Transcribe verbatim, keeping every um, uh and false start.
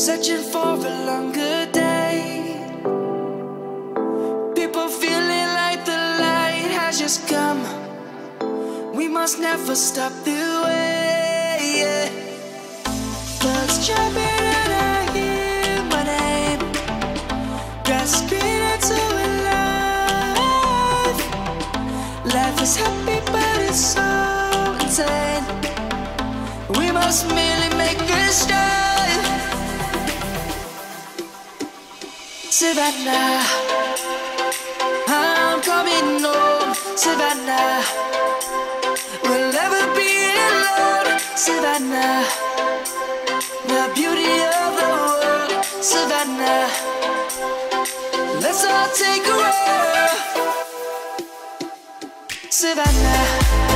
searching for a longer day. People feeling like the light has just come. We must never stop the way, yeah. Birds jumping and I hear my name, grasping into life. Life is happy but it's so insane. We must merely make a start. Savannah, I'm coming home. Savannah, we'll never be alone. Savannah, the beauty of the world. Savannah, let's all take a walk. Savannah.